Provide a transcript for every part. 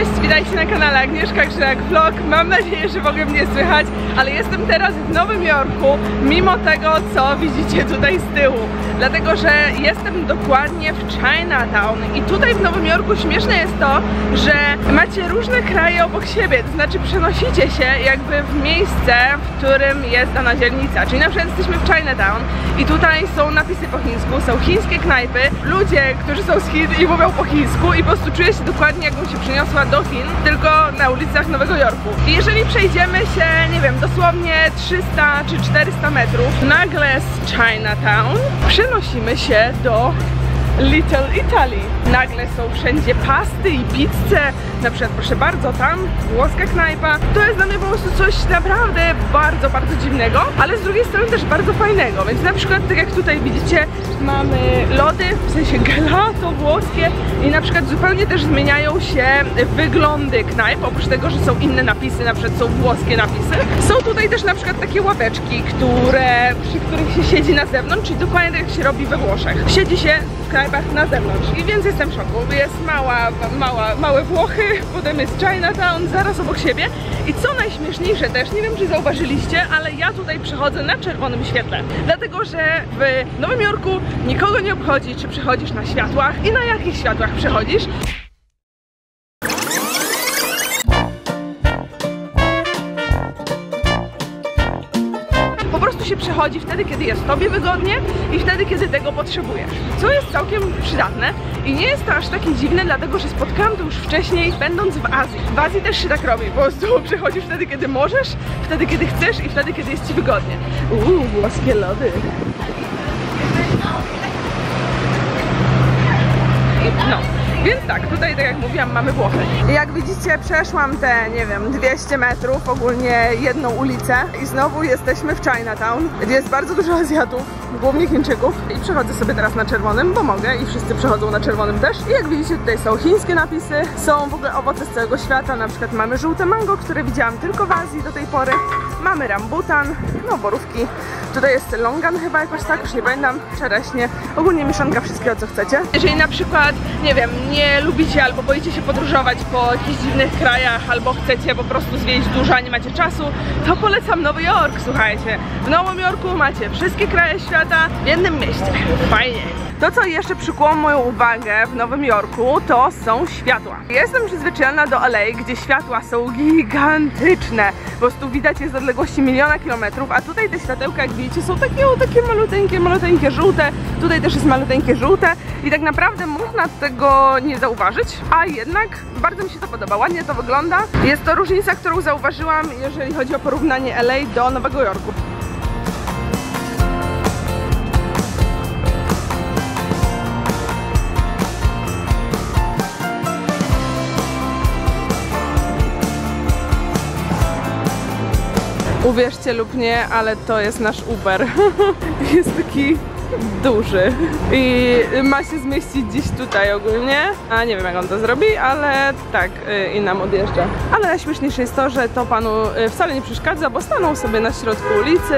Cześć, witajcie na kanale Agnieszka Grzelak Vlog. Mam nadzieję, że w ogóle mnie słychać, ale jestem teraz w Nowym Jorku, mimo tego, co widzicie tutaj z tyłu. Dlatego, że jestem dokładnie w Chinatown i tutaj w Nowym Jorku śmieszne jest to, że macie różne kraje obok siebie, to znaczy przenosicie się jakby w miejsce, w którym jest dana dzielnica. Czyli na przykład jesteśmy w Chinatown i tutaj są napisy po chińsku, są chińskie knajpy, ludzie, którzy są z Chin i mówią po chińsku i po prostu czuję się dokładnie, jakbym się przeniosła do Chin, tylko na ulicach Nowego Jorku. I jeżeli przejdziemy się, nie wiem, dosłownie 300 czy 400 metrów, nagle z Chinatown przenosimy się do Little Italy. Nagle są wszędzie pasty i pizze. Na przykład, proszę bardzo, tam włoska knajpa. To jest dla mnie po prostu coś naprawdę bardzo, bardzo dziwnego, ale z drugiej strony też bardzo fajnego. Więc na przykład, tak jak tutaj widzicie, mamy lody, w sensie gelato włoskie i na przykład zupełnie też zmieniają się wyglądy knajp, oprócz tego, że są inne napisy, na przykład są włoskie napisy. Są tutaj też na przykład takie ławeczki, przy których się siedzi na zewnątrz, czyli dokładnie tak jak się robi we Włoszech. Siedzi się w knajpach na zewnątrz i więc jestem w szoku. Jest małe Włochy, potem jest Chinatown, zaraz obok siebie. I co najśmieszniejsze też, nie wiem czy zauważyliście, ale ja tutaj przechodzę na czerwonym świetle. Dlatego, że w Nowym Jorku nikogo nie obchodzi, czy przechodzisz na światłach i na jakich światłach przechodzisz. Się przechodzi wtedy, kiedy jest tobie wygodnie i wtedy, kiedy tego potrzebujesz. Co jest całkiem przydatne i nie jest to aż takie dziwne, dlatego że spotkałam to już wcześniej, będąc w Azji. W Azji też się tak robi, po prostu przechodzisz wtedy, kiedy możesz, wtedy, kiedy chcesz i wtedy, kiedy jest ci wygodnie. Włoskie lody. No. Więc tak, tutaj tak jak mówiłam mamy Włochy. Jak widzicie przeszłam te, nie wiem, 200 metrów, ogólnie jedną ulicę i znowu jesteśmy w Chinatown, gdzie jest bardzo dużo Azjatów, głównie Chińczyków i przechodzę sobie teraz na czerwonym, bo mogę i wszyscy przechodzą na czerwonym też. I jak widzicie tutaj są chińskie napisy, są w ogóle owoce z całego świata, na przykład mamy żółte mango, które widziałam tylko w Azji do tej pory, mamy rambutan, no borówki, tutaj jest longan chyba jakoś tak, już nie pamiętam, czereśnie, ogólnie mieszanka wszystkiego co chcecie. Jeżeli na przykład, nie wiem, nie lubicie albo boicie się podróżować po jakichś dziwnych krajach, albo chcecie po prostu zwiedzić dużo, a nie macie czasu, to polecam Nowy Jork, słuchajcie. W Nowym Jorku macie wszystkie kraje świata w jednym mieście. Fajnie. To, co jeszcze przykuło moją uwagę w Nowym Jorku, to są światła. Jestem przyzwyczajona do LA, gdzie światła są gigantyczne. Po prostu widać je z odległości miliona kilometrów, a tutaj te światełka, jak widzicie, są takie maluteńkie żółte. Tutaj też jest maluteńkie żółte i tak naprawdę można tego nie zauważyć, a jednak bardzo mi się to podoba, ładnie to wygląda. Jest to różnica, którą zauważyłam, jeżeli chodzi o porównanie LA do Nowego Jorku. Uwierzcie lub nie, ale to jest nasz Uber. Jest taki duży i ma się zmieścić dziś tutaj ogólnie, a nie wiem jak on to zrobi, ale tak i nam odjeżdża. Ale najśmieszniejsze jest to, że to panu wcale nie przeszkadza, bo stanął sobie na środku ulicy,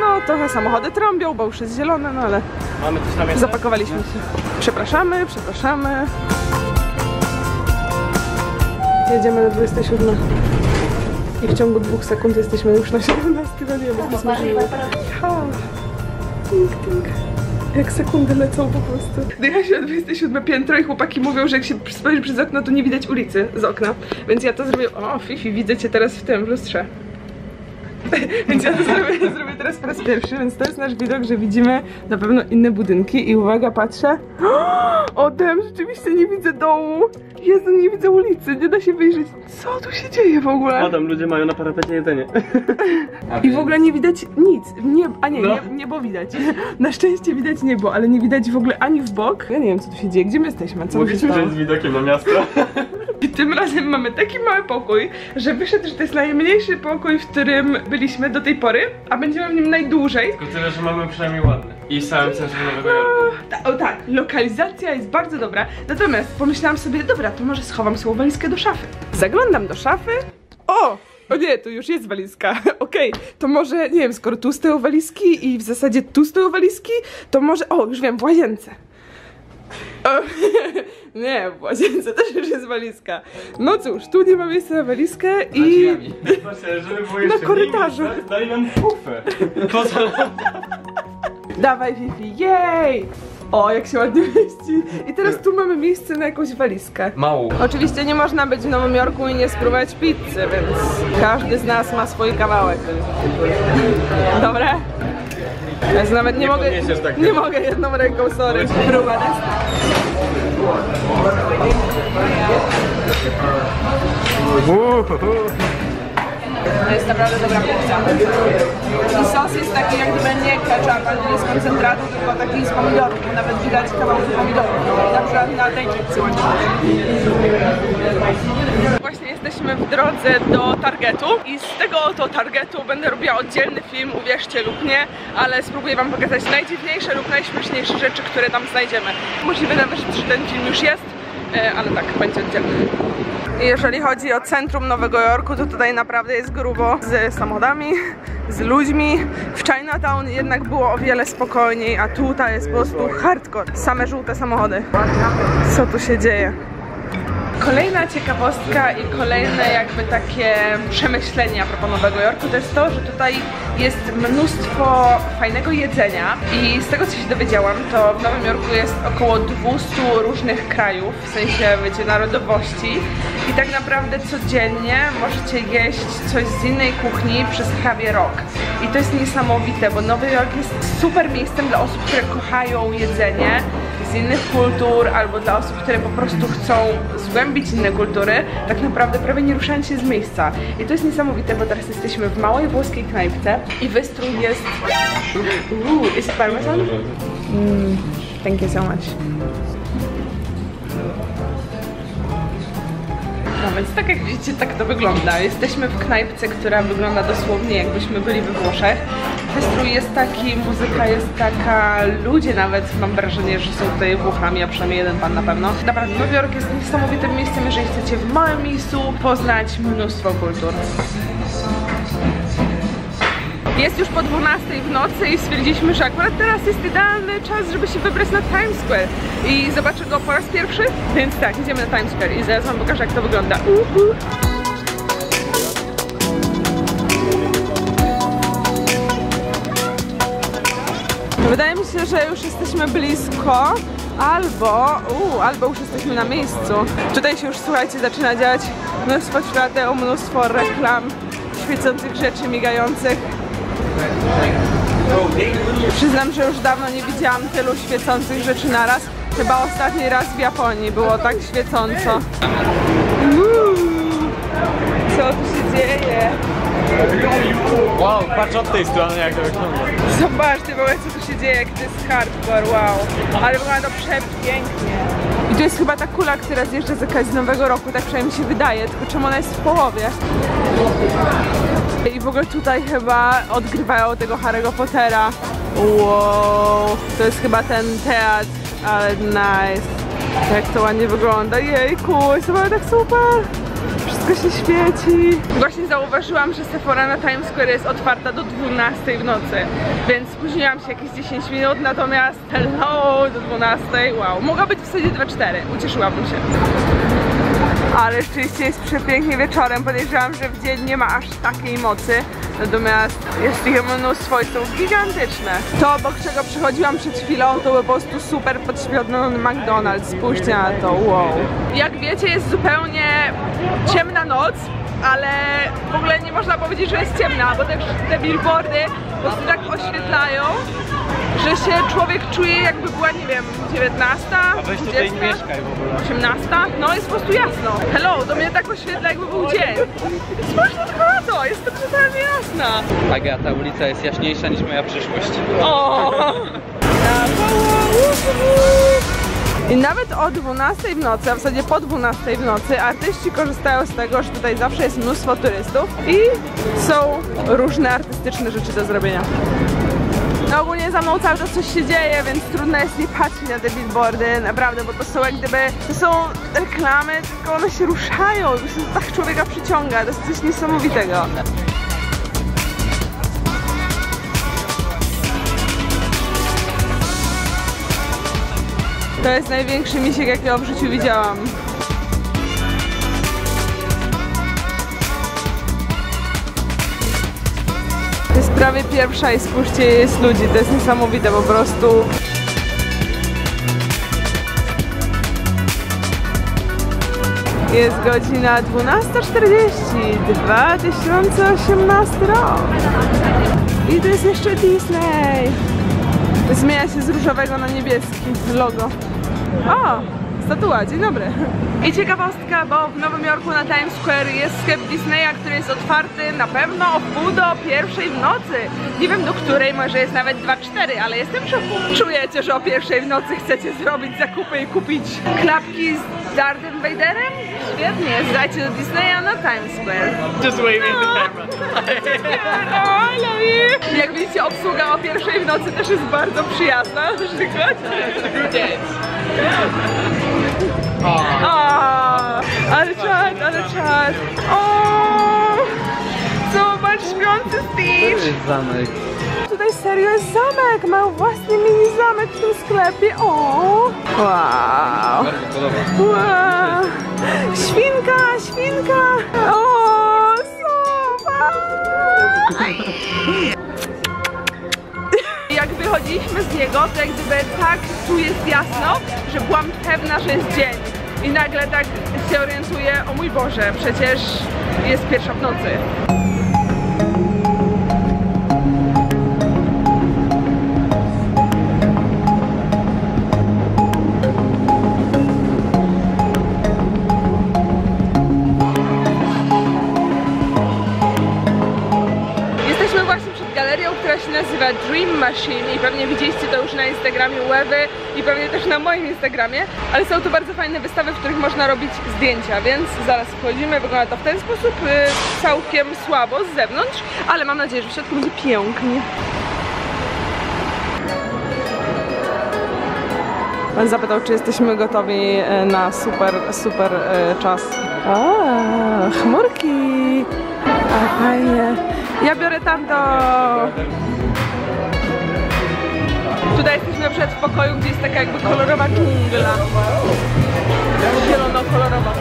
no trochę samochody trąbią, bo już jest zielone, no ale zapakowaliśmy się. Przepraszamy. Jedziemy do 27. I w ciągu 2 sekund jesteśmy już na 17 godzinie, bo smażymy. Tink, tink. Jak sekundy lecą po prostu. Dycha się na 27 piętro i chłopaki mówią, że jak się spojrzy przez okno, to nie widać ulicy z okna. Więc ja to zrobię... O, Fifi, widzę cię teraz w tym, w lustrze. Więc ja to zrobię teraz po raz pierwszy, więc to jest nasz widok, że widzimy na pewno inne budynki i uwaga, patrzę. O, damn, rzeczywiście nie widzę domu. Jezu, nie widzę ulicy, nie da się wyjrzeć. Co tu się dzieje w ogóle? O, tam ludzie mają na parapecie jedzenie. I w ogóle nie widać nic. Niebo widać. Na szczęście widać niebo, ale nie widać w ogóle ani w bok. Ja nie wiem, co tu się dzieje, gdzie my jesteśmy? Musisz przejść z widokiem na miasto. I tym razem mamy taki mały pokój, że wyszedł, że to jest najmniejszy pokój, w którym byliśmy do tej pory, a będziemy w nim najdłużej. Tylko tyle, że mamy przynajmniej ładny. I w samym centrum Nowego Jorku. Tak, lokalizacja jest bardzo dobra. Natomiast pomyślałam sobie, dobra, to może schowam swoją walizkę do szafy. Zaglądam do szafy. O nie, tu już jest walizka. Okej, to może, nie wiem, skoro tu stoją walizki i w zasadzie tu stoją walizki, to może, o, już wiem, w łazience. O, nie, w łazience też już jest walizka. No cóż, tu nie ma miejsca na walizkę i... na korytarzu. Daj nam pufę. Dawaj Fifi, jej! O, jak się ładnie mieści. I teraz tu mamy miejsce na jakąś walizkę. Mało. Oczywiście nie można być w Nowym Jorku i nie spróbować pizzy, więc każdy z nas ma swój kawałek. Dobre? Ja nawet nie mogę, tak nie mogę jedną ręką, sorry. Próba to jest naprawdę dobra pizza. I sos jest taki jak gdyby nie ketchup, ale nie z koncentratu, tylko taki z pomidorów, bo nawet widać kawałki pomidorów. Na przykład na tej pizzy. Właśnie jesteśmy w drodze do Targetu i z tego oto Targetu będę robiła oddzielny film, uwierzcie lub nie, ale spróbuję wam pokazać najdziwniejsze lub najśmieszniejsze rzeczy, które tam znajdziemy. Możliwe nawet, że ten film już jest, ale tak, będzie oddzielny. Jeżeli chodzi o centrum Nowego Jorku, to tutaj naprawdę jest grubo z samochodami, z ludźmi. W Chinatown jednak było o wiele spokojniej, a tutaj jest po prostu hardcore. Same żółte samochody. Co tu się dzieje? Kolejna ciekawostka i kolejne jakby takie przemyślenia a propos Nowego Jorku to jest to, że tutaj jest mnóstwo fajnego jedzenia i z tego co się dowiedziałam, to w Nowym Jorku jest około 200 różnych krajów, w sensie wiecie, narodowości i tak naprawdę codziennie możecie jeść coś z innej kuchni przez prawie rok. I to jest niesamowite, bo Nowy Jork jest super miejscem dla osób, które kochają jedzenie z innych kultur albo dla osób, które po prostu chcą zgłębić inne kultury, tak naprawdę prawie nie ruszając się z miejsca. I to jest niesamowite, bo teraz jesteśmy w małej włoskiej knajpce i wystrój jest... Is it parmesan? Thank you so much. No więc tak jak widzicie, tak to wygląda. Jesteśmy w knajpce, która wygląda dosłownie jakbyśmy byli we Włoszech. Wystrój jest taki, muzyka jest taka, ludzie nawet mam wrażenie, że są tutaj Włochami, a przynajmniej jeden pan na pewno. Naprawdę Nowy Jork jest niesamowitym miejscem, jeżeli chcecie w małym miejscu poznać mnóstwo kultur. Jest już po 12 w nocy i stwierdziliśmy, że akurat teraz jest idealny czas, żeby się wybrać na Times Square i zobaczę go po raz pierwszy, więc tak, idziemy na Times Square i zaraz wam pokażę, jak to wygląda. Wydaje mi się, że już jesteśmy blisko, albo już jesteśmy na miejscu. Tutaj się już, słuchajcie, zaczyna dziać mnóstwo świateł, mnóstwo reklam, świecących rzeczy, migających. Przyznam, że już dawno nie widziałam tylu świecących rzeczy naraz. Chyba ostatni raz w Japonii było tak świecąco. Co tu się dzieje? Wow, patrz od tej strony, jak to wygląda. Zobaczcie, co tu się dzieje, jak to jest hardcore, wow. Ale wygląda to przepięknie. I to jest chyba ta kula, która zjeżdża z Nowego Roku, tak przynajmniej mi się wydaje, tylko czemu ona jest w połowie? I w ogóle tutaj chyba odgrywają tego Harry'ego Pottera. Wow, to jest chyba ten teatr, ale nice. Jak to ładnie wygląda, jejku, jest chyba tak super. Wszystko się świeci. Właśnie zauważyłam, że Sephora na Times Square jest otwarta do 12 w nocy, więc spóźniłam się jakieś 10 minut, natomiast hello, do 12, wow. Mogła być w zasadzie 2-4, ucieszyłabym się. Ale rzeczywiście jest przepięknie wieczorem, podejrzewam, że w dzień nie ma aż takiej mocy, natomiast jest ich mnóstwo i są gigantyczne. To, obok czego przychodziłam przed chwilą, to był po prostu super podświetlony McDonald's, spójrzcie na to, wow. Jak wiecie, jest zupełnie ciemna noc, ale w ogóle nie można powiedzieć, że jest ciemna, bo te billboardy po prostu tak oświetlają, że się człowiek czuje, jakby była, nie wiem, 19, 20, 18, no jest po prostu jasno. Hello, do mnie tak oświetla, jakby był dzień. Spójrzcie tylko na to, jest to totalnie jasna. Aga, ta ulica jest jaśniejsza niż moja przyszłość. O! I nawet o 12 w nocy, a w zasadzie po 12 w nocy artyści korzystają z tego, że tutaj zawsze jest mnóstwo turystów i są różne artystyczne rzeczy do zrobienia. No ogólnie za mną cały czas coś się dzieje, więc trudno jest nie patrzeć na te billboardy, naprawdę, bo to są jak gdyby, to są reklamy, tylko one się ruszają, to się tak człowieka przyciąga, to jest coś niesamowitego. To jest największy misiek, jakiego w życiu widziałam. To jest prawie pierwsza i spójrzcie, jest ludzi, to jest niesamowite po prostu. Jest godzina 12:40, 2018 rok. I to jest jeszcze Disney. Zmienia się z różowego na niebieski logo. O! Statua, dzień dobry. I ciekawostka, bo w Nowym Jorku na Times Square jest sklep Disneya, który jest otwarty na pewno od pół do pierwszej w nocy. Nie wiem do której, może jest nawet 2-4, ale jestem w szoku. Czujecie, że o pierwszej w nocy chcecie zrobić zakupy i kupić klapki z Darthem Vaderem? Świetnie, zdajcie do Disneya na Times Square. Just waving the camera. I love you. Jak widzicie, obsługa o pierwszej w nocy też jest bardzo przyjazna. Ale czad. Zobacz, śpiący Steve. To jest zamek. Tutaj serio jest zamek. Ma własny mini zamek w tym sklepie. Wow. Świnka. Zobacz. Jak wychodziliśmy z niego, to jak gdyby tak tu jest jasno, że byłam pewna, że jest dzień. I nagle tak się orientuję, o mój Boże, przecież jest pierwsza w nocy. Nazywa Dream Machine i pewnie widzieliście to już na Instagramie Łewy i pewnie też na moim Instagramie, ale są to bardzo fajne wystawy, w których można robić zdjęcia, więc zaraz wchodzimy. Wygląda to w ten sposób, całkiem słabo z zewnątrz, ale mam nadzieję, że w środku będzie pięknie. Pan zapytał, czy jesteśmy gotowi na super czas. Chmurki! A fajnie. Ja biorę tamto. Tutaj jesteśmy przed w pokoju, gdzie jest taka jakby kolorowa dżungla. Zielono-kolorowa.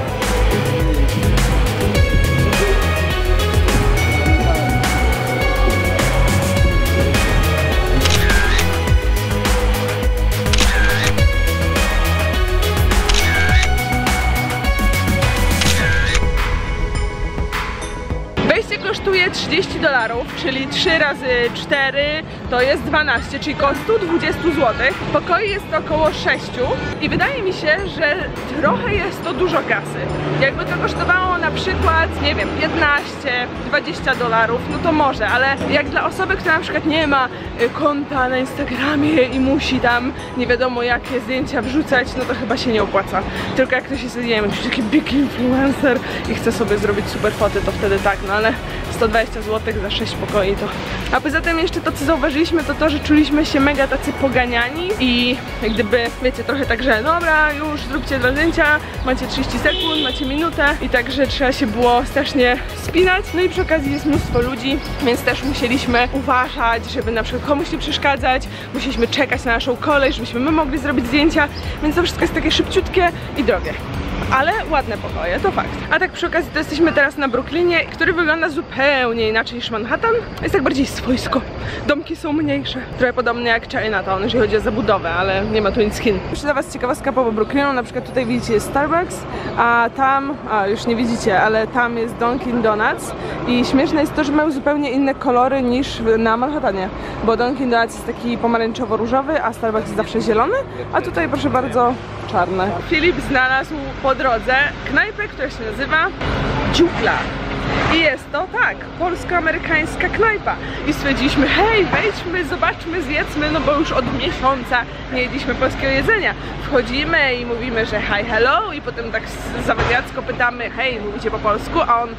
Kosztuje $30, czyli 3 razy 4 to jest 12, czyli koło 120 zł. Pokoi jest około 6 i wydaje mi się, że trochę jest to dużo kasy. Jakby to kosztowało na przykład, nie wiem, 15-20 dolarów, no to może, ale jak dla osoby, która na przykład nie ma konta na Instagramie i musi tam nie wiadomo jakie zdjęcia wrzucać, no to chyba się nie opłaca. Tylko jak ktoś jest, nie wiem, jakiś taki big influencer i chce sobie zrobić super foty, to wtedy tak, no ale 120 zł za 6 pokoi to... A poza tym jeszcze to, co zauważyliśmy, to to, że czuliśmy się mega tacy poganiani i jak gdyby, wiecie, trochę tak, że dobra, już zróbcie dwa zdjęcia, macie 30 sekund, macie minutę i także trzeba się było strasznie spinać. No i przy okazji jest mnóstwo ludzi, więc też musieliśmy uważać, żeby na przykład komuś nie przeszkadzać, musieliśmy czekać na naszą kolej, żebyśmy my mogli zrobić zdjęcia, więc to wszystko jest takie szybciutkie i drogie. Ale ładne pokoje, to fakt. A tak przy okazji to jesteśmy teraz na Brooklynie, który wygląda zupełnie inaczej niż Manhattan. Jest tak bardziej swojsko. Domki są mniejsze. Trochę podobnie jak Chinatown, jeżeli chodzi o zabudowę, ale nie ma tu nic Chin. Jeszcze dla was ciekawostka po Brooklynu, na przykład tutaj widzicie jest Starbucks, a tam, już nie widzicie, ale tam jest Dunkin Donuts i śmieszne jest to, że mają zupełnie inne kolory niż na Manhattanie, bo Dunkin Donuts jest taki pomarańczowo-różowy, a Starbucks jest zawsze zielony, a tutaj proszę bardzo czarne. Filip znalazł po drodze knajpę, która się nazywa Dziukla. I jest to tak, polsko-amerykańska knajpa. I stwierdziliśmy, hej, wejdźmy, zobaczmy, zjedzmy, no bo już od miesiąca nie jedliśmy polskiego jedzenia. Wchodzimy i mówimy, że hi, hello, i potem tak zawadziacko pytamy, hej, mówicie po polsku, a on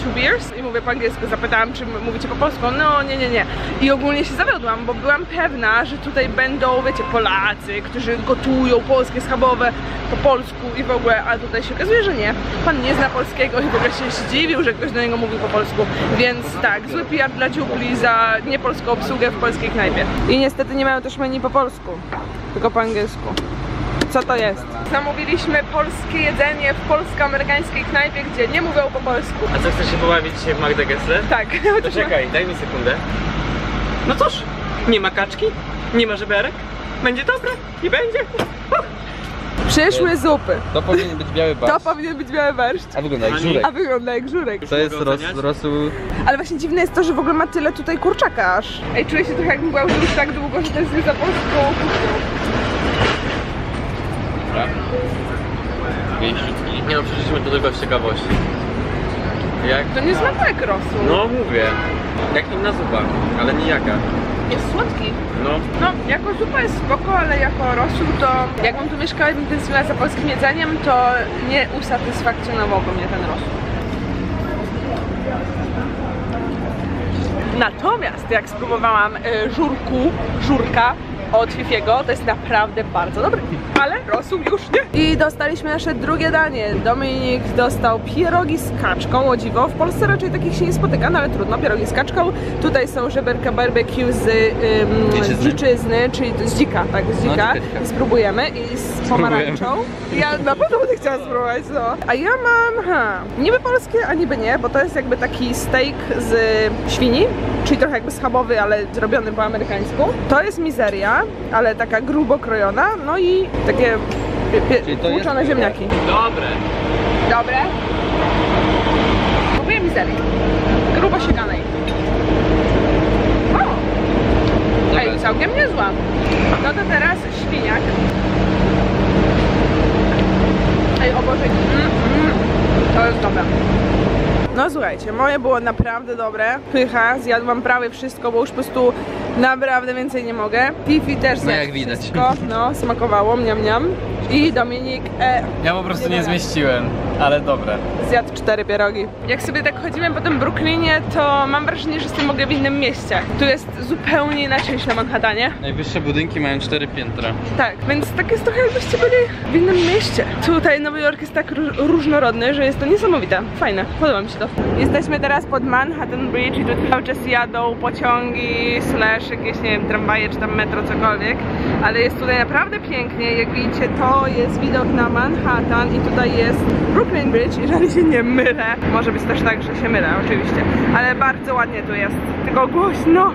2 beers, i mówię po angielsku, zapytałam, czy mówicie po polsku, no nie. I ogólnie się zawiodłam, bo byłam pewna, że tutaj będą, wiecie, Polacy, którzy gotują polskie schabowe po polsku i w ogóle, a tutaj się okazuje, że nie. Pan nie zna polskiego i w ogóle się zdziwił, że ktoś do niego mówił po polsku, więc tak, zły PR dla Dziupli za niepolską obsługę w polskiej knajpie. I niestety nie mają też menu po polsku, tylko po angielsku. Co to jest? Zamówiliśmy polskie jedzenie w polsko-amerykańskiej knajpie, gdzie nie mówią po polsku. A co, chcesz się pobawić dzisiaj w Madagascarze? Tak. To czekaj, daj mi sekundę. No cóż, nie ma kaczki, nie ma żeberek, będzie dobre i będzie. Przyszły zupy. To powinien być biały barszcz. To powinien być biały barszcz. A wygląda jak żurek. A wygląda jak żurek. To jest rosół. Ale właśnie dziwne jest to, że w ogóle ma tyle tutaj kurczaka aż. Ej, czuję się trochę jakbym była już tak długo, że to jest za polską kuchnią. Nie no, przeżyliśmy to tylko z ciekawości. Jak? To nie smakuje jak rosół. No mówię. Jak inna zupa, ale nijaka. Jest słodki. No. No, jako zupa jest spoko, ale jako rosół to... Jakbym tu mieszkała i bym tęskniła za polskim jedzeniem, to nie usatysfakcjonowałoby mnie ten rosół. Natomiast jak spróbowałam żurka od Fifiego, to jest naprawdę bardzo dobry. Ale rosół już nie. I dostaliśmy nasze drugie danie. Dominik dostał pierogi z kaczką, o dziwo. W Polsce raczej takich się nie spotyka, no ale trudno, pierogi z kaczką. Tutaj są żeberka barbecue z dziczyzny, czyli z dzika, tak, z dzika. No, spróbujemy i z pomarańczą. Ja na pewno będę chciała spróbować, no. A ja mam, niby polskie, a niby nie, bo to jest jakby taki steak z świni, czyli trochę jakby schabowy, ale zrobiony po amerykańsku. To jest mizeria, ale taka grubo krojona, no i takie tłuczone ziemniaki. Dobre. Dobre? Kupuję mizerii. Grubo siekanej. O! Ej, całkiem niezła. No to teraz świniak. Ej, o Boże. To jest dobre. No słuchajcie, moje było naprawdę dobre. Pycha, zjadłam prawie wszystko, bo już po prostu naprawdę więcej nie mogę. Fifi też zjadł jak widać. Wszystko, no smakowało, mniam mniam. I Dominik ja po prostu nie zmieściłem, ale dobre. Zjadł 4 pierogi. Jak sobie tak chodzimy po tym Brooklynie, to mam wrażenie, że jestem w ogóle w innym mieście. Tu jest zupełnie inaczej niż na Manhattanie. Najwyższe budynki mają 4 piętra. Tak, więc tak jest trochę jakbyście byli w innym mieście. Tutaj Nowy Jork jest tak różnorodny, że jest to niesamowite. Fajne, podoba mi się to. Jesteśmy teraz pod Manhattan Bridge i tu cały czas jadą pociągi, jakieś, nie wiem, tramwaje czy tam metro, cokolwiek. Ale jest tutaj naprawdę pięknie, jak widzicie, to jest widok na Manhattan i tutaj jest Brooklyn Bridge, jeżeli się nie mylę. Może być też tak, że się mylę oczywiście, ale bardzo ładnie tu jest, tylko głośno.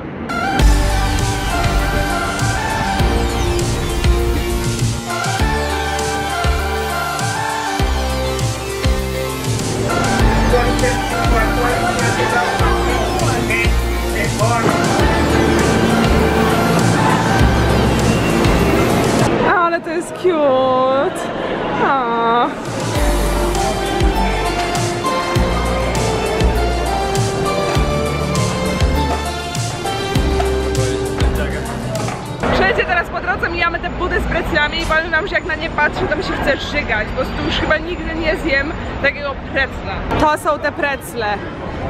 To jest cute. Aww. Przejdzie teraz po drodze, mijamy te budy z preclami i powiem wam, że jak na nie patrzę, to mi się chce żygać, bo tu już chyba nigdy nie zjem takiego precla. To są te precle.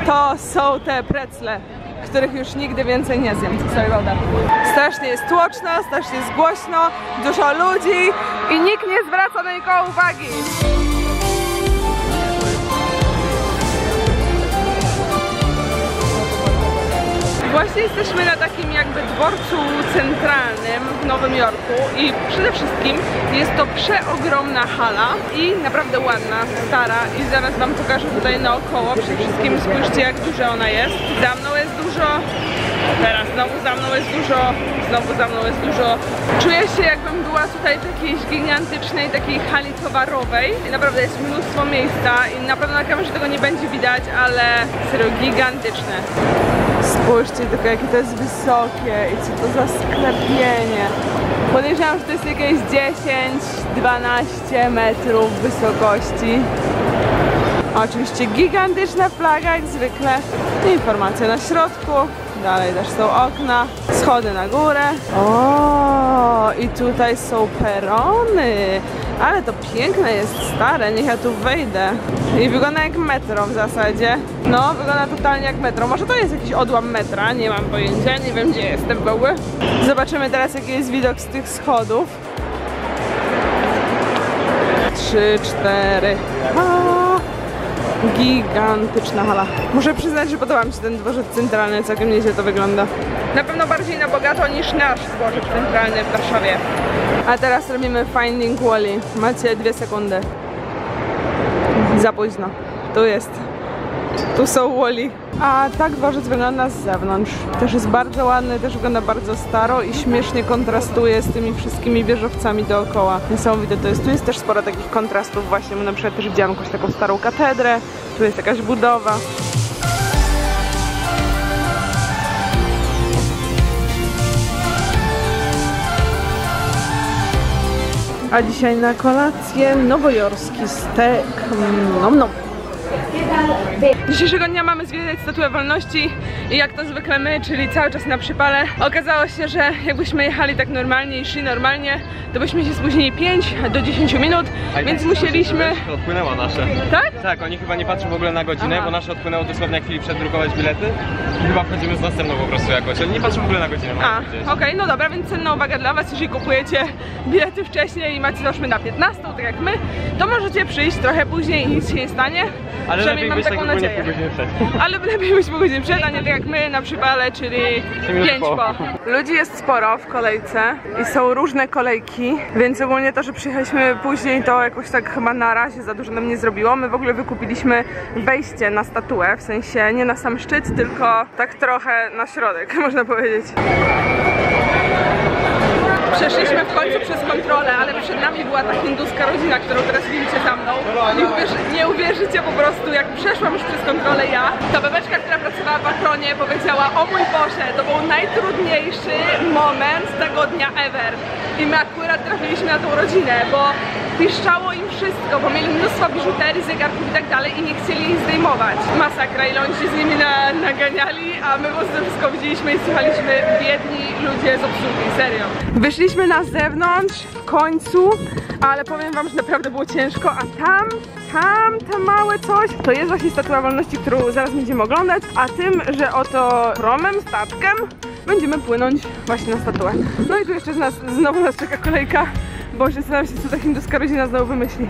To są te precle, których już nigdy więcej nie zjem, co sobie woda. Strasznie jest tłoczno, strasznie jest głośno, dużo ludzi i nikt nie zwraca na nikogo uwagi. Właśnie jesteśmy na takim jakby dworcu centralnym w Nowym Jorku i przede wszystkim jest to przeogromna hala i naprawdę ładna, stara i zaraz wam pokażę tutaj naokoło. Przede wszystkim spójrzcie jak duża ona jest. Za mną jest dużo, teraz znowu za mną jest dużo, znowu za mną jest dużo. Czuję się jakbym była tutaj w jakiejś gigantycznej takiej hali towarowej. I naprawdę jest mnóstwo miejsca i na pewno na kamerze tego nie będzie widać, ale serio gigantyczne. Spójrzcie tylko jakie to jest wysokie i co to za sklepienie. Podejrzewam, że to jest jakieś 10-12 metrów wysokości. Oczywiście gigantyczna flaga jak zwykle. Informacja na środku. Dalej też są okna. Schody na górę. O, i tutaj są perony. Ale to piękne jest, stare, niech ja tu wejdę. I wygląda jak metro w zasadzie. No, wygląda totalnie jak metro. Może to jest jakiś odłam metra, nie mam pojęcia, nie wiem gdzie jestem w ogóle. Zobaczymy teraz jaki jest widok z tych schodów. 3, 4. Gigantyczna hala. Muszę przyznać, że podoba mi się ten dworzec centralny, całkiem nieźle to wygląda. Na pewno bardziej na bogato niż nasz dworzec centralny w Warszawie. A teraz robimy Finding Wally. Macie 2 sekundy. Za późno. Tu jest. Tu są Wally. A tak dworzec wygląda z zewnątrz. Też jest bardzo ładny, też wygląda bardzo staro i śmiesznie kontrastuje z tymi wszystkimi wieżowcami dookoła. Niesamowite to jest. Tu jest też sporo takich kontrastów właśnie, bo na przykład też widziałam jakąś taką starą katedrę. Tu jest jakaś budowa. A dzisiaj na kolację nowojorski stek. Nom nom. Dzisiejszego dnia mamy zwiedzać Statuę Wolności i jak to zwykle my, czyli cały czas na przypale. Okazało się, że jakbyśmy jechali tak normalnie i szli normalnie, to byśmy się spóźnili 5 do 10 minut, więc musieliśmy... To odpłynęło nasze. Tak? Tak, oni chyba nie patrzą w ogóle na godzinę, bo nasze odpłynęło dosłownie jak chwili przed drukować bilety. I chyba wchodzimy z następną po prostu jakoś, oni nie patrzą w ogóle na godzinę. Okej, no dobra, więc cenna uwaga dla was, jeżeli kupujecie bilety wcześniej i macie załóżmy na 15, tak jak my, to możecie przyjść trochę później i nic się nie stanie. Ale lepiej być taką nadzieję. Ale lepiej być po godzinie przed, a nie tak jak my na przypale, czyli 5 po. Ludzi jest sporo w kolejce i są różne kolejki, więc ogólnie to, że przyjechaliśmy później, to jakoś tak chyba na razie za dużo nam nie zrobiło. My w ogóle wykupiliśmy wejście na statuę, w sensie nie na sam szczyt, tylko tak trochę na środek, można powiedzieć. Przeszliśmy w końcu przez kontrolę, ale przed nami była ta hinduska rodzina, którą teraz widzicie za mną. Nie uwierzycie po prostu, jak przeszłam już przez kontrolę ja. Ta babeczka, która pracowała w Akronie, powiedziała: o mój Boże, to był najtrudniejszy moment tego dnia ever. I my akurat trafiliśmy na tą rodzinę, bo piszczało im wszystko, bo mieli mnóstwo biżuterii, zegarków i tak dalej i nie chcieli jej zdejmować. Masakra, ile oni się z nimi naganiali, a my po prostu wszystko widzieliśmy i słuchaliśmy. Biedni ludzie z obsługi, serio. Wyszliśmy na zewnątrz w końcu, ale powiem wam, że naprawdę było ciężko, a tam to małe coś, to jest właśnie Statua Wolności, którą zaraz będziemy oglądać, a tym, że oto promem, statkiem będziemy płynąć właśnie na statuę. No i tu jeszcze znowu nas czeka kolejka. Boże, zastanawiam się, co ta hinduska rodzina znowu wymyśli.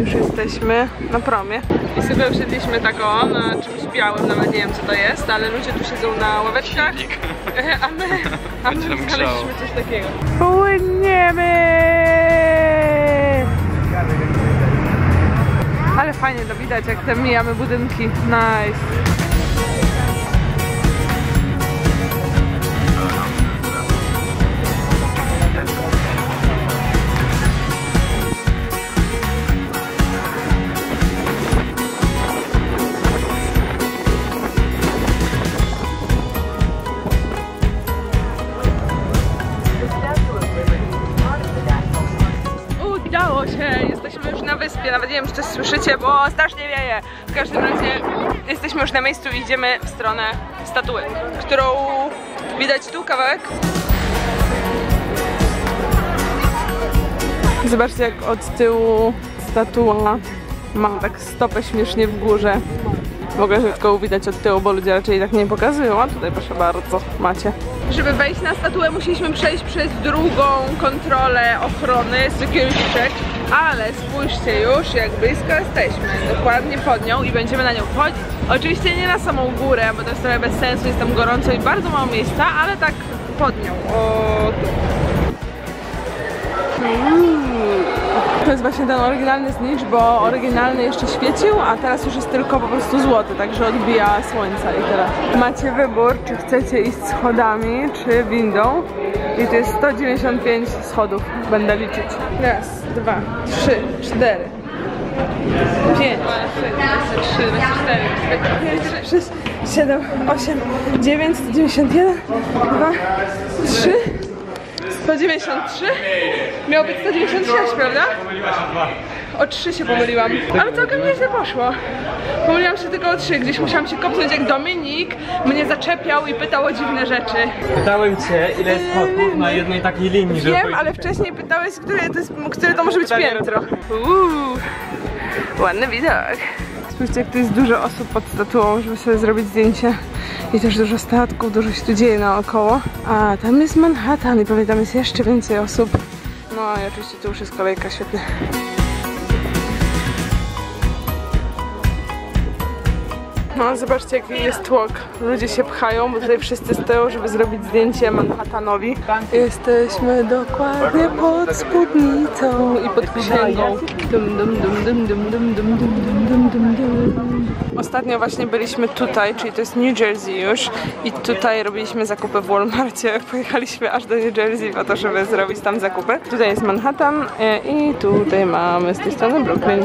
Już jesteśmy na promie. I sobie usiedliśmy tak o, na czymś białym, nawet nie wiem co to jest, ale ludzie tu siedzą na ławeczkach, a my znaleźliśmy coś takiego. Płyniemy! Ale fajnie to widać, jak te mijamy budynki. Nice! Nawet nie wiem, czy coś słyszycie, bo strasznie wieje. W każdym razie jesteśmy już na miejscu i idziemy w stronę statuły, którą widać tu kawałek. Zobaczcie, jak od tyłu statua ma tak stopę śmiesznie w górze. W ogóle tylko widać od tyłu, bo ludzie raczej tak nie pokazują, a tutaj proszę bardzo, macie. Żeby wejść na statuę, musieliśmy przejść przez drugą kontrolę ochrony z jakiegoś szek, ale spójrzcie już, jak blisko jesteśmy, dokładnie pod nią i będziemy na nią wchodzić. Oczywiście nie na samą górę, bo to jest trochę bez sensu, jest tam gorąco i bardzo mało miejsca, ale tak pod nią, o tu. To jest właśnie ten oryginalny znicz, bo oryginalny jeszcze świecił, a teraz już jest tylko po prostu złoty, także odbija słońca i tyle. Macie wybór, czy chcecie iść schodami, czy windą. I to jest 195 schodów, będę liczyć. 193, miało być 196, prawda? O 3 się pomyliłam, ale całkiem nieźle poszło. Pomyliłam się tylko o 3, gdzieś musiałam się kopnąć, jak Dominik mnie zaczepiał i pytał o dziwne rzeczy. Pytałem cię, ile jest schodów na jednej takiej linii. Wiem, ale wcześniej pytałeś, które to może być piętro. Ładny widok. Spójrzcie, jak tu jest dużo osób pod statuą, żeby sobie zrobić zdjęcie. I też dużo statków, dużo się tu dzieje naokoło. A tam jest Manhattan i pamiętam, jest jeszcze więcej osób. No i oczywiście tu już jest kolejka, świetnie. No zobaczcie, jaki jest tłok. Ludzie się pchają, bo tutaj wszyscy stoją, żeby zrobić zdjęcie Manhattanowi. Jesteśmy dokładnie pod spódnicą i pod księgą. Dum, dum, dum, dum, dum, dum, dum, dum, dum, dum. Ostatnio właśnie byliśmy tutaj, czyli to jest New Jersey już, i tutaj robiliśmy zakupy w Walmarcie. Pojechaliśmy aż do New Jersey po to, żeby zrobić tam zakupy. Tutaj jest Manhattan i tutaj mamy z tej strony Brooklyn.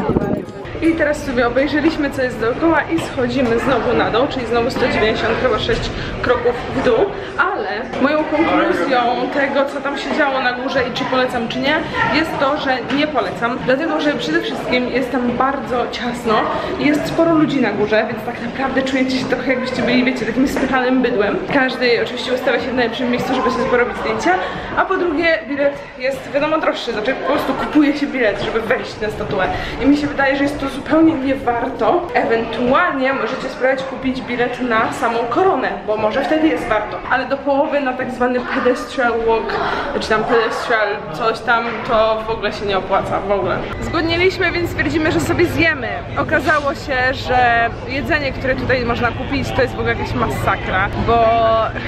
I teraz sobie obejrzeliśmy, co jest dookoła i schodzimy znowu na dół, czyli znowu 196 kroków w dół, ale moją konkluzją tego, co tam się działo na górze i czy polecam, czy nie, jest to, że nie polecam, dlatego że przede wszystkim jest tam bardzo ciasno i jest sporo ludzi na górze, więc tak naprawdę czujecie się trochę, jakbyście byli, wiecie, takim spychanym bydłem. Każdy oczywiście ustawia się w najlepszym miejscu, żeby sobie porobić zdjęcia, a po drugie bilet jest, wiadomo, droższy, znaczy po prostu kupuje się bilet, żeby wejść na statuę i mi się wydaje, że jest to zupełnie nie warto. Ewentualnie możecie spróbować kupić bilet na samą koronę, bo może wtedy jest warto, ale do połowy na tak zwany pedestrian walk, czy tam pedestrian coś tam, to w ogóle się nie opłaca, w ogóle. Zgłodniliśmy, więc stwierdzimy, że sobie zjemy. Okazało się, że jedzenie, które tutaj można kupić, to jest w ogóle jakaś masakra, bo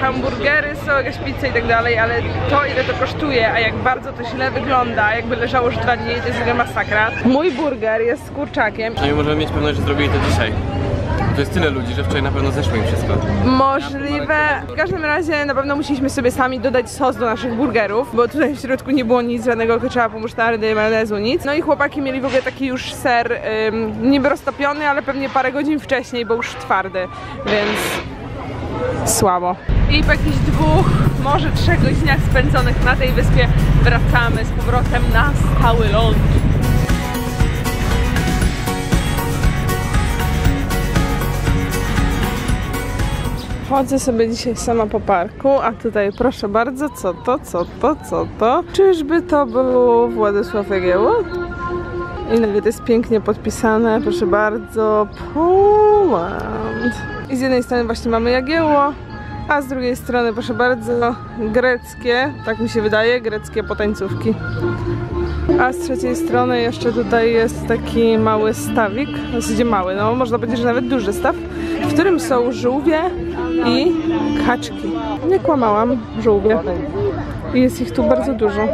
hamburgery są, jakaś pizza i tak dalej, ale to, ile to kosztuje, a jak bardzo to źle wygląda, jakby leżało już 2 dni, to jest w ogóle masakra. Mój burger jest z kurczakiem. No i możemy mieć pewność, że zrobili to dzisiaj. To jest tyle ludzi, że wczoraj na pewno zeszło im wszystko. Możliwe. W każdym razie na pewno musieliśmy sobie sami dodać sos do naszych burgerów, bo tutaj w środku nie było nic żadnego ketchupu, musztardy, majonezu, nic. No i chłopaki mieli w ogóle taki już ser niby roztopiony, ale pewnie parę godzin wcześniej, bo już twardy, więc słabo. I po jakichś 2, może 3 godzinach spędzonych na tej wyspie wracamy z powrotem na stały ląd. Chodzę sobie dzisiaj sama po parku, a tutaj proszę bardzo, co to? Czyżby to był Władysław Jagiełło? I nawet jest pięknie podpisane, proszę bardzo, Poland. I z jednej strony właśnie mamy Jagiełło, a z drugiej strony, proszę bardzo, greckie, tak mi się wydaje, greckie potańcówki. A z trzeciej strony jeszcze tutaj jest taki mały stawik, w zasadzie mały, no można powiedzieć, że nawet duży staw, w którym są żółwie i kaczki. Nie kłamałam, żółwie. I jest ich tu bardzo dużo.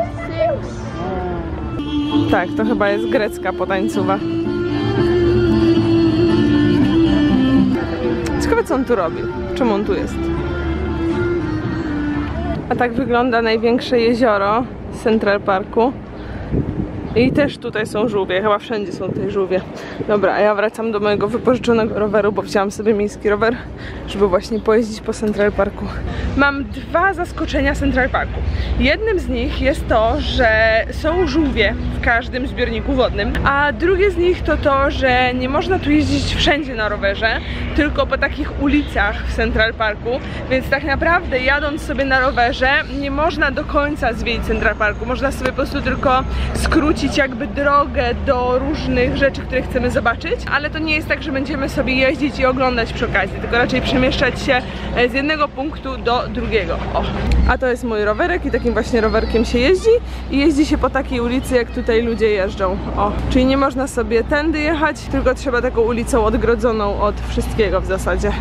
Tak, to chyba jest grecka potańcowa. Ciekawe, co on tu robi, czemu on tu jest. A tak wygląda największe jezioro z Central Parku. I też tutaj są żółwie, chyba wszędzie są te żółwie. Dobra, a ja wracam do mojego wypożyczonego roweru, bo wziąłam sobie miejski rower, żeby właśnie pojeździć po Central Parku. Mam 2 zaskoczenia Central Parku. Jednym z nich jest to, że są żółwie w każdym zbiorniku wodnym, a drugie z nich to to, że nie można tu jeździć wszędzie na rowerze, tylko po takich ulicach w Central Parku, więc tak naprawdę jadąc sobie na rowerze nie można do końca zwiedzić Central Parku, można sobie po prostu tylko skrócić jakby drogę do różnych rzeczy, które chcemy zobaczyć, ale to nie jest tak, że będziemy sobie jeździć i oglądać przy okazji, tylko raczej przemieszczać się z jednego punktu do drugiego. O. A to jest mój rowerek i takim właśnie rowerkiem się jeździ i jeździ się po takiej ulicy, jak tutaj ludzie jeżdżą. O. Czyli nie można sobie tędy jechać, tylko trzeba taką ulicą odgrodzoną od wszystkiego w zasadzie.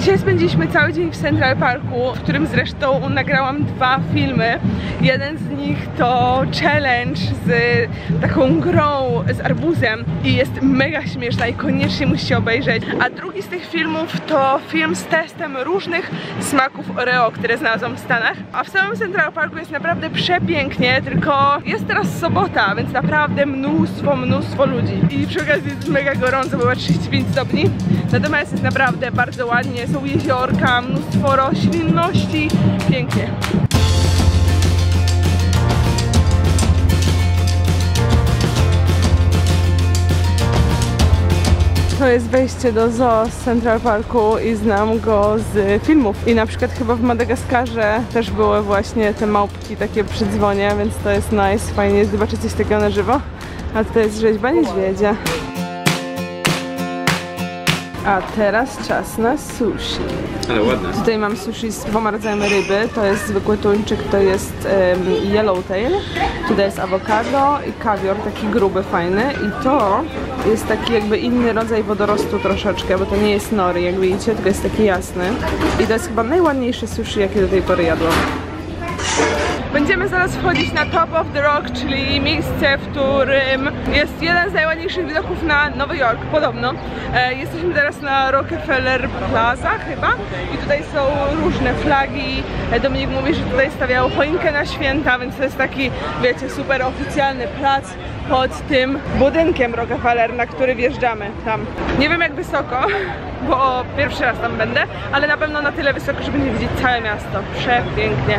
Dzisiaj spędziliśmy cały dzień w Central Parku, w którym zresztą nagrałam 2 filmy. Jeden z nich to challenge z taką grą z arbuzem i jest mega śmieszna i koniecznie musicie obejrzeć. A drugi z tych filmów to film z testem różnych smaków Oreo, które znalazłam w Stanach. A w samym Central Parku jest naprawdę przepięknie, tylko jest teraz sobota, więc naprawdę mnóstwo ludzi. I przy okazji jest mega gorąco, bo ma 35 stopni. Natomiast jest naprawdę bardzo ładnie. Są jeziorka, mnóstwo roślinności, pięknie. To jest wejście do zoo z Central Parku i znam go z filmów. I na przykład chyba w Madagaskarze też były właśnie te małpki takie przy dzwonie, więc to jest nice, fajnie zobaczyć coś takiego na żywo. A tutaj jest rzeźba niedźwiedzia. A teraz czas na sushi. Ale ładne. Tutaj mam sushi z dwoma rodzajami ryby. To jest zwykły tuńczyk, to jest yellowtail. Tutaj jest awokado i kawior, taki gruby, fajny. I to jest taki jakby inny rodzaj wodorostu troszeczkę, bo to nie jest nori, jak widzicie, tylko jest taki jasny. I to jest chyba najładniejsze sushi, jakie do tej pory jadłam. Będziemy zaraz wchodzić na Top of the Rock, czyli miejsce, w którym jest jeden z najładniejszych widoków na Nowy Jork, podobno. Jesteśmy teraz na Rockefeller Plaza chyba i tutaj są różne flagi. Dominik mówi, że tutaj stawiał choinkę na święta, więc to jest taki, wiecie, super oficjalny plac pod tym budynkiem Rockefeller, na który wjeżdżamy tam. Nie wiem jak wysoko, bo pierwszy raz tam będę, ale na pewno na tyle wysoko, że będzie widzieć całe miasto. Przepięknie.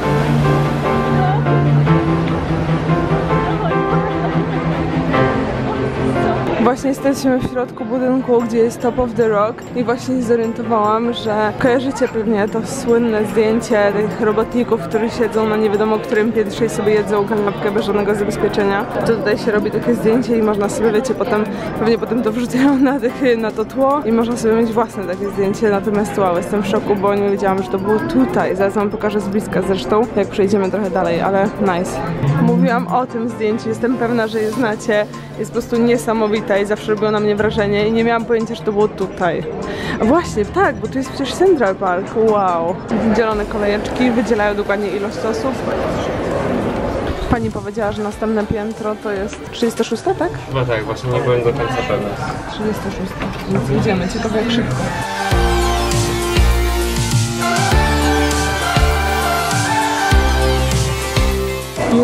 Właśnie jesteśmy w środku budynku, gdzie jest Top of the Rock i właśnie się zorientowałam, że kojarzycie pewnie to słynne zdjęcie tych robotników, którzy siedzą na nie wiadomo którym piętrze i sobie jedzą kanapkę bez żadnego zabezpieczenia. To tutaj się robi takie zdjęcie i można sobie, wiecie, potem, pewnie potem to wrzucają na to tło i można sobie mieć własne takie zdjęcie, natomiast wow, jestem w szoku, bo nie wiedziałam, że to było tutaj. Zaraz wam pokażę z bliska zresztą, jak przejdziemy trochę dalej, ale nice. Mówiłam o tym zdjęciu, jestem pewna, że je znacie, jest po prostu niesamowite. I zawsze robiło na mnie wrażenie i nie miałam pojęcia, że to było tutaj. A właśnie, tak, bo tu jest przecież Central Park. Wow. Dzielone kolejeczki, wydzielają dokładnie ilość osób. Pani powiedziała, że następne piętro to jest 36, tak? Chyba tak, właśnie nie byłem do końca pewna. 36, więc idziemy, ciekawe jak szybko.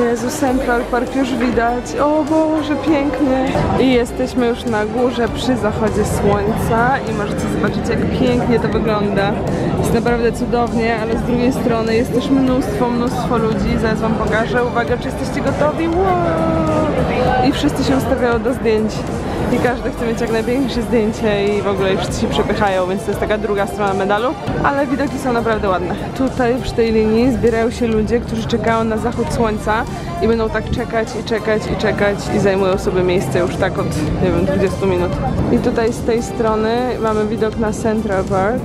Jezu, Central Park już widać. O Boże, pięknie. I jesteśmy już na górze przy zachodzie słońca i możecie zobaczyć, jak pięknie to wygląda. Jest naprawdę cudownie, ale z drugiej strony jest też mnóstwo ludzi. Zaraz wam pokażę. Uwaga, czy jesteście gotowi? Wow! I wszyscy się ustawiają do zdjęć. I każdy chce mieć jak najpiękniejsze zdjęcie i w ogóle wszyscy się przepychają, więc to jest taka druga strona medalu. Ale widoki są naprawdę ładne. Tutaj przy tej linii zbierają się ludzie, którzy czekają na zachód słońca i będą tak czekać i zajmują sobie miejsce już tak od, nie wiem, 20 minut. I tutaj z tej strony mamy widok na Central Park.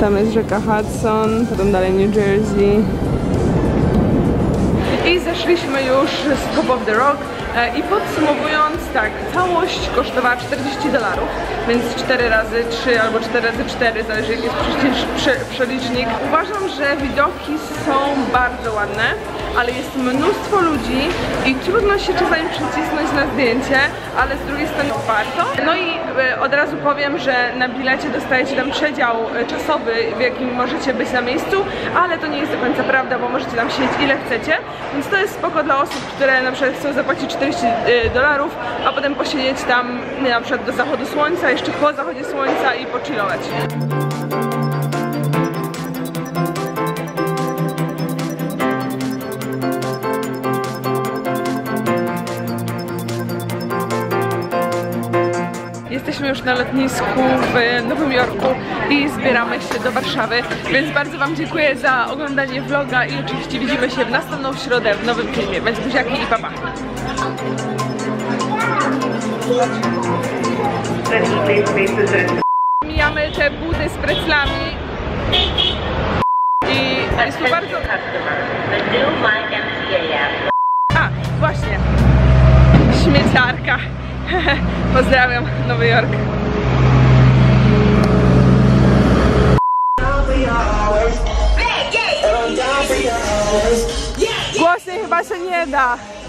Tam jest rzeka Hudson, potem dalej New Jersey. I zeszliśmy już z Top of the Rock. I podsumowując, tak, całość kosztowała $40, więc 4 razy 3 albo 4 razy 4, zależy jaki jest przelicznik. Uważam, że widoki są bardzo ładne, ale jest mnóstwo ludzi i trudno się czasami przycisnąć na zdjęcie, ale z drugiej strony warto. No i od razu powiem, że na bilecie dostajecie tam przedział czasowy, w jakim możecie być na miejscu, ale to nie jest do końca prawda, bo możecie tam siedzieć ile chcecie, więc to jest spoko dla osób, które na przykład chcą zapłacić $40, a potem posiedzieć tam na przykład do zachodu słońca, jeszcze po zachodzie słońca i pochillować. Jesteśmy już na lotnisku w Nowym Jorku i zbieramy się do Warszawy, więc bardzo wam dziękuję za oglądanie vloga i oczywiście widzimy się w następną środę w nowym filmie. Więc buziaki i papa. Mijamy te budy z preclami i jest tu bardzo... A, właśnie. Śmieciarka. Pozdrawiam, Nowy Jork. Głośniej chyba się nie da.